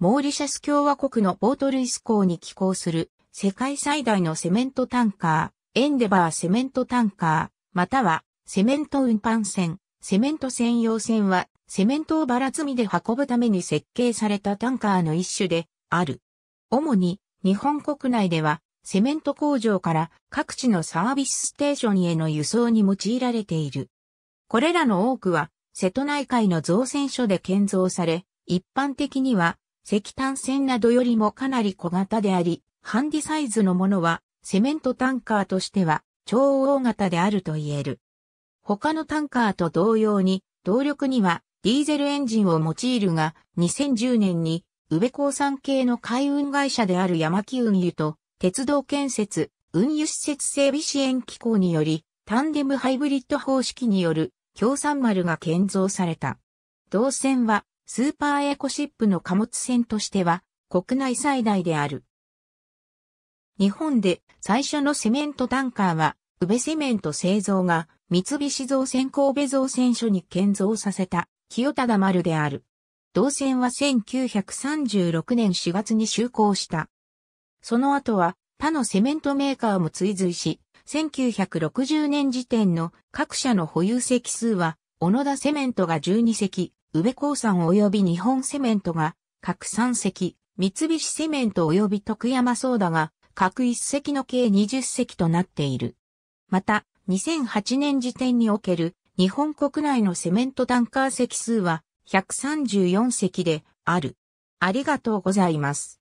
モーリシャス共和国のポートルイス港に寄港する世界最大のセメントタンカー、Endeavourセメントタンカー、またはセメント運搬船、セメント専用船はセメントをばら積みで運ぶために設計されたタンカーの一種である。主に日本国内ではセメント工場から各地のサービスステーションへの輸送に用いられている。これらの多くは瀬戸内海の造船所で建造され、一般的には石炭船などよりもかなり小型であり、ハンディサイズのものはセメントタンカーとしては超大型であると言える。他のタンカーと同様に動力にはディーゼルエンジンを用いるが、2010年に宇部興産系の海運会社であるヤマキ運輸と鉄道建設、運輸施設整備支援機構によりタンデムハイブリッド方式による共産丸が建造された。同船はスーパーエコシップの貨物船としては国内最大である。日本で最初のセメントタンカーは宇部セメント製造が三菱造船神戸造船所に建造させた清忠丸である。同船は1936年4月に就航した。その後は他のセメントメーカーも追随し、1960年時点の各社の保有隻数は、小野田セメントが12隻、宇部興産及び日本セメントが各3隻、三菱セメント及び徳山ソーダが各1隻の計20隻となっている。また、2008年時点における日本国内のセメントタンカー隻数は、134隻である。ありがとうございます。